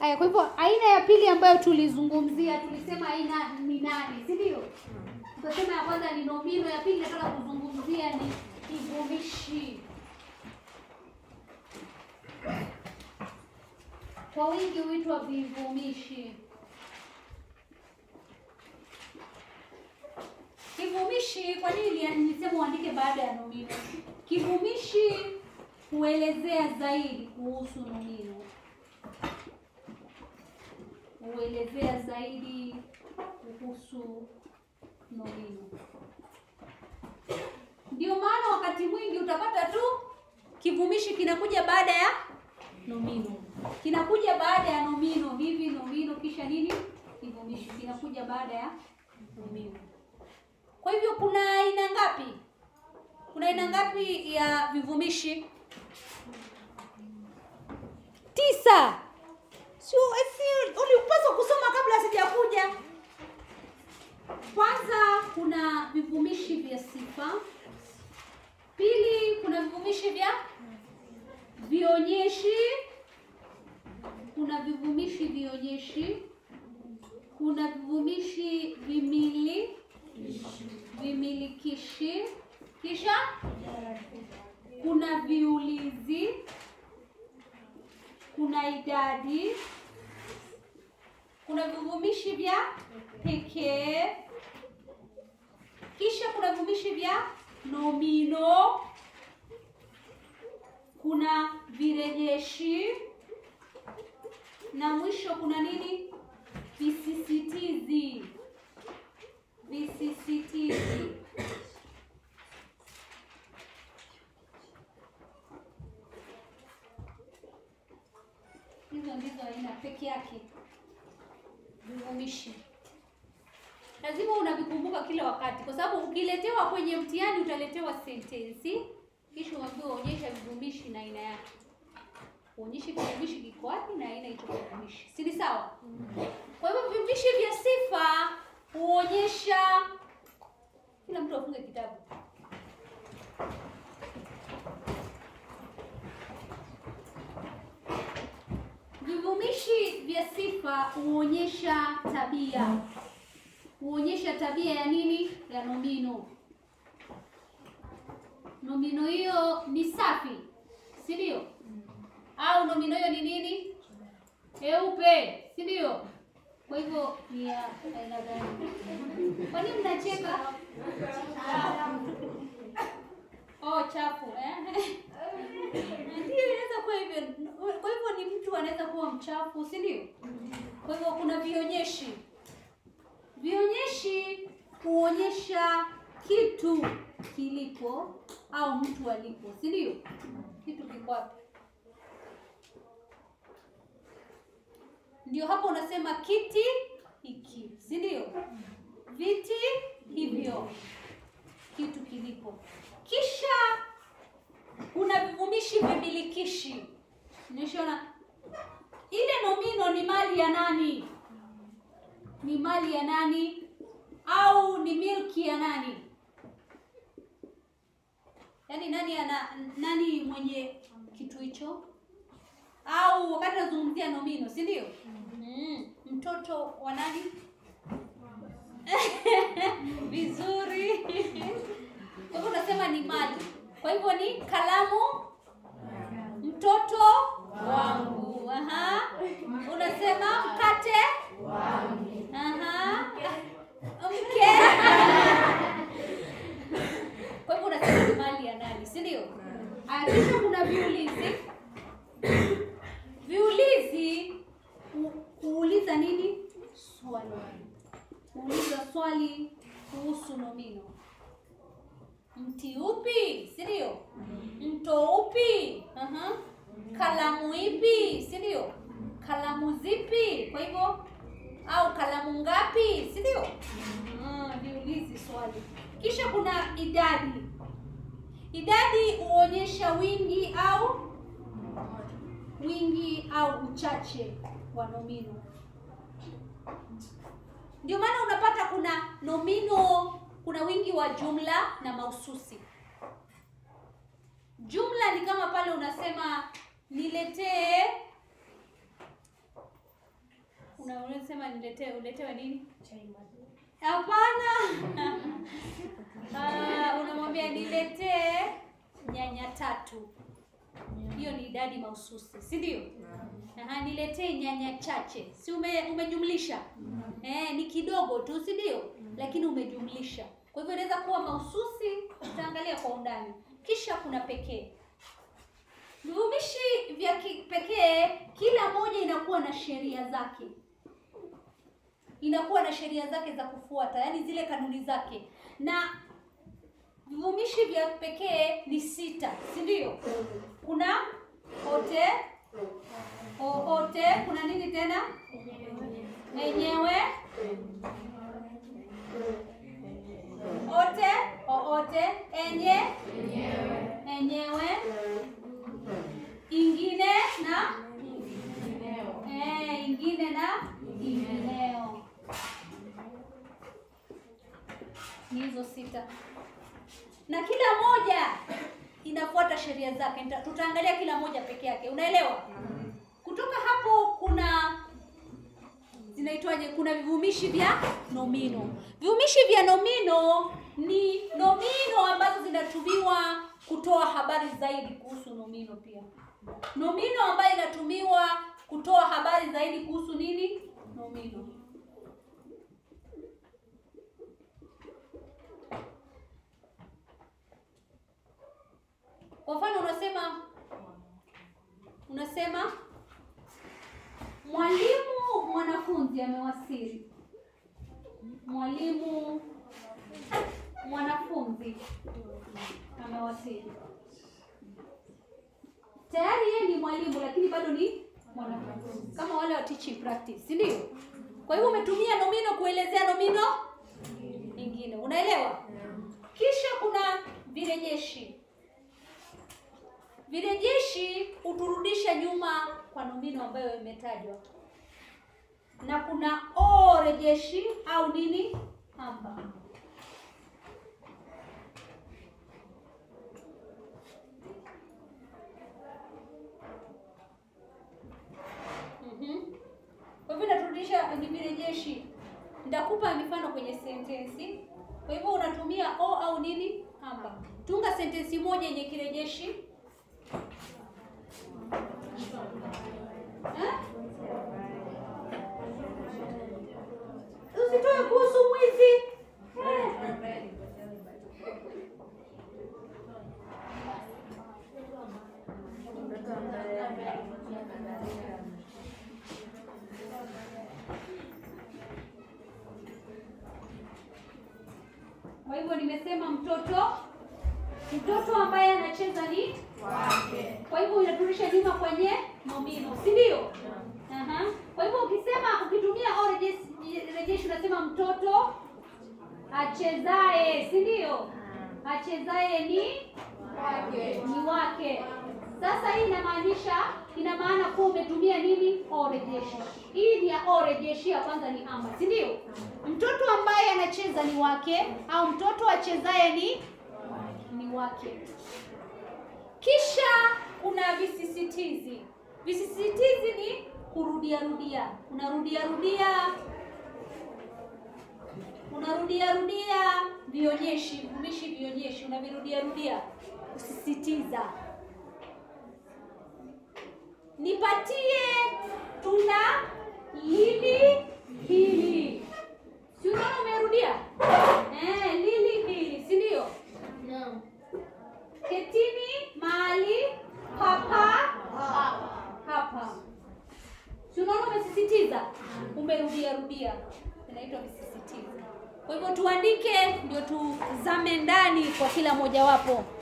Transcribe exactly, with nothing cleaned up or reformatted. Haya, kwa hivyo aina ya pili ambayo tulizungumzia tulisema aina ni nani, si ndio? Tukasema ya kwanza ni nomino, ya pili nataka kuzungumzia ni kivumishi. Kwa wingi huitwa vivumishi. Kivumishi, kwa nini nilisema uandike baada ya nomino? Kivumishi huelezea zaidi kuhusu nomino. Huelezea zaidi kuhusu nomino. Ndio maana wakati mwingi utapata tu kivumishi kinakuja baada ya nomino. Kinakuja baada ya nomino, hivi nomino kisha nini? Kivumishi kinakuja baada ya nomino. Kwa hivyo kuna aina ngapi? Kuna aina ngapi ya vivumishi? Tisa. Sio hivi, ulipaswa kusoma kabla sijakuja. Kwanza kuna vivumishi vya sifa. Pili kuna vivumishi vya vionyeshi. Kuna vivumishi vionyeshi. Kuna vivumishi vimili. Vimilikishi. Kisha kuna viulizi. Kuna idadi. Kuna vivumishi vya pekee. Kisha kuna vivumishi vya nomino. Kuna virejeshi. Na mwisho kuna nini? Visisitizi. Visisitizi. Hizo ndizo aina peke yake vivumishi. Lazima unavikumbuka kila wakati kwa sababu ukiletewa kwenye mtihani utaletewa sentensi kisha uambiwe uonyeshe vivumishi na aina yake. Uonyeshe kivumishi kiko wapi na aina hiyo ya vivumishi. Si ni sawa? Kwa hivyo vivumishi vya sifa huonyesha, kila mtu afunge kitabu. Vivumishi vya sifa huonyesha tabia. Huonyesha tabia ya nini? Ya nomino. Nomino hiyo ni safi, si ndio? Au nomino hiyo ni nini? Heupe, si ndio? Kwa hivyo ni ya aina gani? Kwa nini mnacheka? Oh, chafu, eh? Ndio inaweza kuwa hivyo. Kwa hivyo ni mtu anaweza kuwa mchafu, si ndio? Kwa hivyo kuna vionyeshi. Vionyeshi huonyesha kitu kilipo au mtu alipo, si ndio? Kitu kiko wapi? Ndio hapo unasema kiti hiki, si ndio? Viti hivyo. Kitu kilipo. Kisha kuna vivumishi vimilikishi. Nishaona ile nomino ni mali ya nani? Ni mali ya nani? Au ni milki ya nani? Yaani nani ana nani mwenye kitu hicho? Au wakati nazungumzia nomino, si ndio? Mm. Mtoto wa nani? Vizuri. Kwa hivyo unasema ni mali. Kwa hivyo ni kalamu mtoto wangu. Aha. Unasema mkate wangu. Aha. Mke. Kwa hivyo unasema ni mali ya nani, si ndio? Kisha kuna viulizi. Viulizi huuliza nini? Swali. Huuliza swali kuhusu nomino. Mti upi? Si ndio? Mto upi? Aha. Kalamu ipi? Si ndio? Kalamu zipi? Kwa hivyo au kalamu ngapi? Si ndio? Ah, viulizi swali. Kisha kuna idadi. Idadi huonyesha wingi au wingi au uchache wa nomino. Ndio maana unapata kuna nomino, kuna wingi wa jumla na mahususi. Jumla ni kama pale unasema niletee na unasema niletee, uletewe nini? Chai maziwa. Hapana. Ah, unamwambia niletee nyanya tatu. Hiyo ni idadi mahususi, si ndio? Aha, niletee nyanya chache. Si ume, umejumlisha? Eh, ni kidogo tu, si ndio? Lakini umejumlisha. Kwa hivyo inaweza kuwa mahususi, tutaangalia kwa undani. Kisha kuna pekee. Vivumishi vya pekee kila moja inakuwa na sheria zake. Inakuwa na sheria zake za kufuata, yani zile kanuni zake. Na vivumishi vya pekee ni sita, si ndio? Kuna ote, oote, kuna nini tena? Enyewe. Ote, oote, enye, enyewe. Enyewe. Ingine na ingineo. Eh, ingine na ingineo. Hizo sita. Na kila moja inafuata sheria zake. Tutaangalia kila moja peke yake. Unaelewa? Kutoka hapo kuna zinaitwaje, kuna vivumishi vya nomino. Vivumishi vya nomino ni nomino ambazo zinatumiwa kutoa habari zaidi kuhusu nomino pia. Nomino ambayo inatumiwa kutoa habari zaidi kuhusu nini? Nomino. Kwa mfano unasema unasema mwalimu mwanafunzi amewasili. Mwalimu mwanafunzi amewasili. Tayari yeye ni mwalimu lakini bado ni mwanafunzi. Kama wale wa teaching practice, si ndio? Kwa hivyo umetumia nomino kuelezea nomino nyingine. Unaelewa? Kisha kuna virejeshi. Virejeshi uturudisha nyuma kwa nomino ambayo imetajwa. Na kuna orejeshi au nini? Amba. Ni virejeshi. Nitakupa mifano kwenye sentensi. Kwa hivyo unatumia o au nini? Amba. Tunga sentensi moja yenye kirejeshi. Ha? Usitoe kuhusu mwizi. Kwa hivyo nimesema mtoto, mtoto ambaye anacheza ni wake. Kwa hivyo inaturudisha nyuma kwenye nomino, si ndio? Aha. Kwa hivyo ukisema ukitumia orejeshi unasema mtoto achezae, si ndio? Achezae ni wake. Ni wake. Sasa hii inamaanisha, ina maana kwa umetumia nini? Orejeshi. Hii ni ya orejeshi, ya kwanza ni amba, si ndio? Mtoto ambaye anacheza ni wake au mtoto achezaye ni ni wake. Kisha kuna visisitizi. Visisitizi ni kurudia rudia. Unarudia rudia. Unarudia rudia vionyeshi, vivumishi vionyeshi, unavirudia rudia. Usisitiza. Nipatie tunda lili hili. Si unaona umerudia? Eh, lili hili, si ndio? Naam. Ketini mahali hapa hapa. Si unaona umesisitiza? Umerudia rudia. Inaitwa visisitizi. Kwa hivyo tuandike ndio tuzame ndani kwa kila mojawapo.